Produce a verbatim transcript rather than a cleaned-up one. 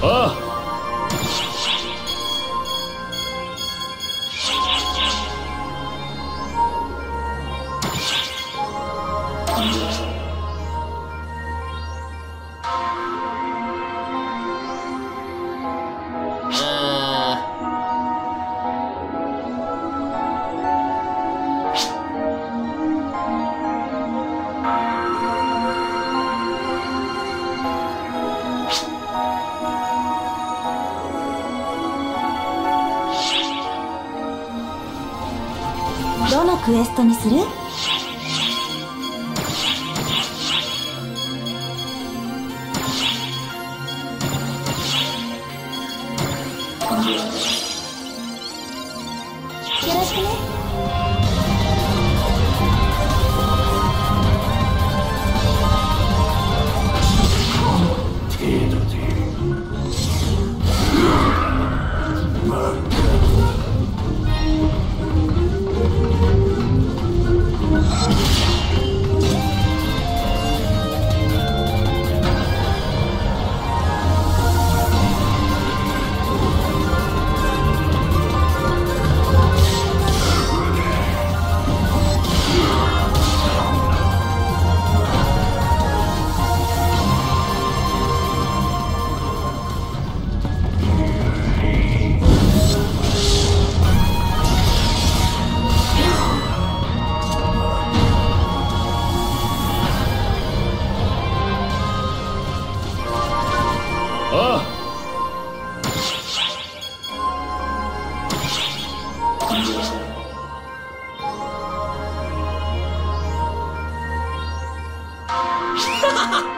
ああ、どのクエストにする？ハハハ